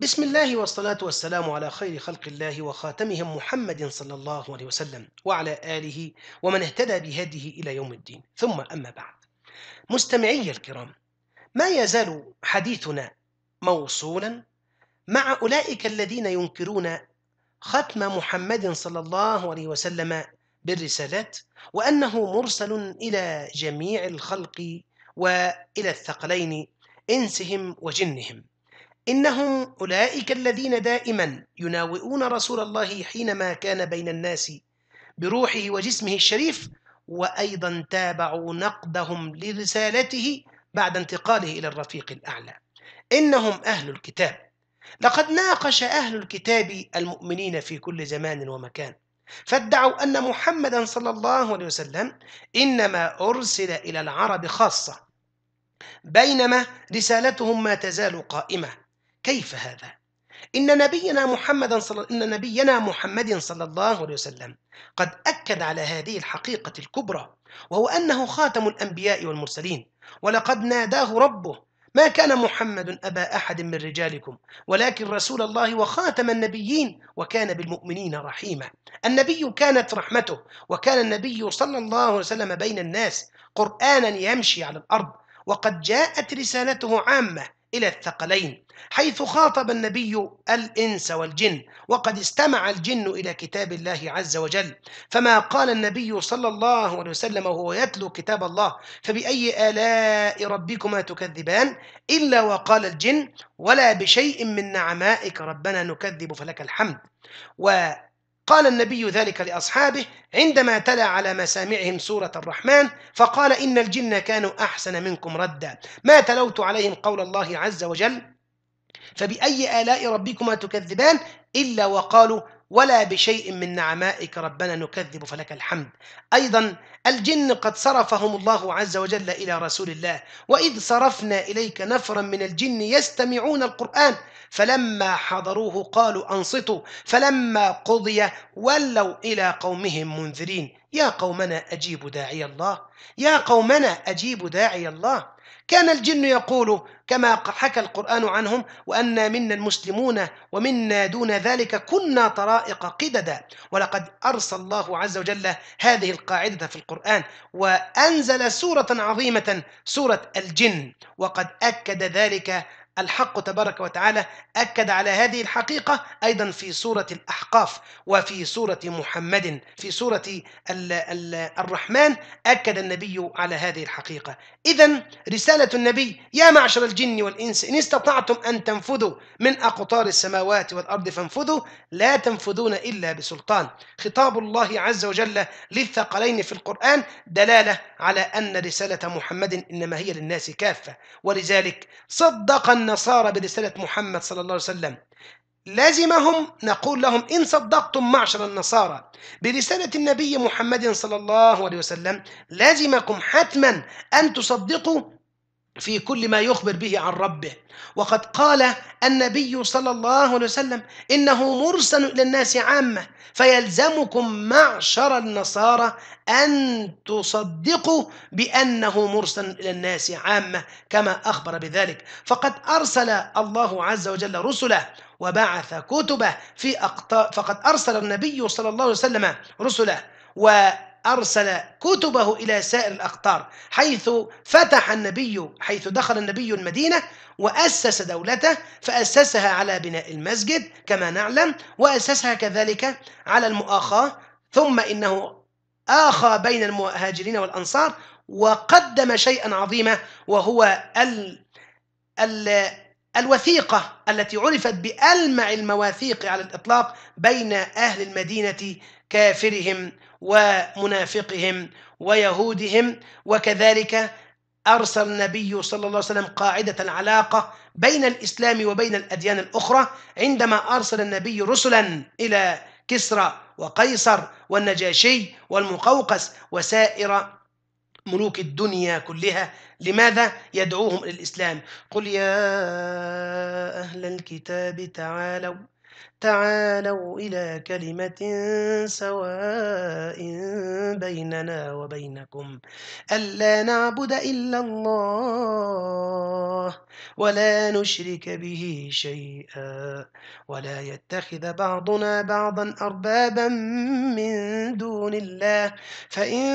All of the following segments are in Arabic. بسم الله والصلاة والسلام على خير خلق الله وخاتمهم محمد صلى الله عليه وسلم وعلى آله ومن اهتدى بهديه إلى يوم الدين، ثم أما بعد. مستمعي الكرام، ما يزال حديثنا موصولا مع أولئك الذين ينكرون ختم محمد صلى الله عليه وسلم بالرسالات، وأنه مرسل إلى جميع الخلق وإلى الثقلين إنسهم وجنهم. إنهم أولئك الذين دائما يناوئون رسول الله حينما كان بين الناس بروحه وجسمه الشريف، وأيضا تابعوا نقدهم لرسالته بعد انتقاله إلى الرفيق الأعلى. إنهم أهل الكتاب، لقد ناقش أهل الكتاب المؤمنين في كل زمان ومكان، فادعوا أن محمدا صلى الله عليه وسلم إنما أرسل إلى العرب خاصة، بينما رسالتهم ما تزال قائمة. كيف هذا؟ إن نبينا محمد صلى الله عليه وسلم قد أكد على هذه الحقيقة الكبرى، وهو أنه خاتم الأنبياء والمرسلين، ولقد ناداه ربه: ما كان محمد أبا أحد من رجالكم ولكن رسول الله وخاتم النبيين وكان بالمؤمنين رحيما. النبي كانت رحمته، وكان النبي صلى الله عليه وسلم بين الناس قرآنا يمشي على الأرض، وقد جاءت رسالته عامة إلى الثقلين، حيث خاطب النبي الإنس والجن، وقد استمع الجن إلى كتاب الله عز وجل. فما قال النبي صلى الله عليه وسلم وهو يتلو كتاب الله: فبأي آلاء ربكما تكذبان، إلا وقال الجن: ولا بشيء من نعمائك ربنا نكذب فلك الحمد. وقال النبي ذلك لأصحابه عندما تلا على مسامعهم سورة الرحمن، فقال: إن الجن كانوا أحسن منكم ردا، ما تلوت عليهم قول الله عز وجل: فبأي آلاء ربكما تكذبان، إلا وقالوا: ولا بشيء من نعمائك ربنا نكذب فلك الحمد. أيضا الجن قد صرفهم الله عز وجل إلى رسول الله: وإذ صرفنا إليك نفرا من الجن يستمعون القرآن فلما حضروه قالوا أنصتوا فلما قضي ولوا إلى قومهم منذرين. يا قومنا أجيبوا داعي الله، يا قومنا أجيبوا داعي الله. كان الجن يقول كما حكى القرآن عنهم: وأنا منا المسلمون ومنا دون ذلك كنا طرائق قددا. ولقد أرسل الله عز وجل هذه القاعدة في القرآن، وأنزل سورة عظيمة، سورة الجن، وقد أكد ذلك الحق تبارك وتعالى، أكد على هذه الحقيقة أيضا في سورة الأحقاف، وفي سورة محمد، في سورة الرحمن أكد النبي على هذه الحقيقة. إذن رسالة النبي: يا معشر الجن والإنس إن استطعتم أن تنفذوا من أقطار السماوات والأرض فانفذوا لا تنفذون إلا بسلطان. خطاب الله عز وجل للثقلين في القرآن دلالة على أن رسالة محمد إنما هي للناس كافة، ولذلك صدق النصارى برسالة محمد صلى الله عليه وسلم. لازمهم نقول لهم: إن صدقتم معشر النصارى برسالة النبي محمد صلى الله عليه وسلم، لازمكم حتما أن تصدقوا في كل ما يخبر به عن ربه. وقد قال النبي صلى الله عليه وسلم: إنه مرسل إلى الناس عامة، فيلزمكم معشر النصارى أن تصدقوا بأنه مرسل إلى الناس عامة كما أخبر بذلك. فقد أرسل الله عز وجل رسله وبعث كتبه في أقطار، فقد أرسل النبي صلى الله عليه وسلم رسله أرسل كتبه إلى سائر الأقطار، حيث دخل النبي المدينة وأسس دولته، فأسسها على بناء المسجد كما نعلم، وأسسها كذلك على المؤاخاة، ثم إنه آخى بين المهاجرين والأنصار، وقدم شيئا عظيما وهو الوثيقة التي عرفت بألمع المواثيق على الإطلاق بين أهل المدينة كافرهم ومنافقهم ويهودهم. وكذلك أرسل النبي صلى الله عليه وسلم قاعدة العلاقة بين الإسلام وبين الأديان الأخرى، عندما أرسل النبي رسلا إلى كسرى وقيصر والنجاشي والمقوقس وسائر ملوك الدنيا كلها. لماذا؟ يدعوهم إلى الإسلام. قل يا أهل الكتاب تعالوا تعالوا إلى كلمة سواء بيننا وبينكم ألا نعبد إلا الله ولا نشرك به شيئا ولا يتخذ بعضنا بعضا أربابا من دون الله فإن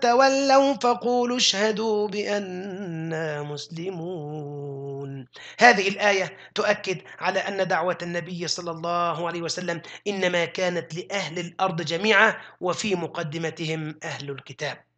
تولوا فقولوا اشهدوا بأننا مسلمون. هذه الآية تؤكد على أن دعوة النبي صلى الله عليه وسلم إنما كانت لأهل الأرض جميعا وفي مقدمتهم أهل الكتاب.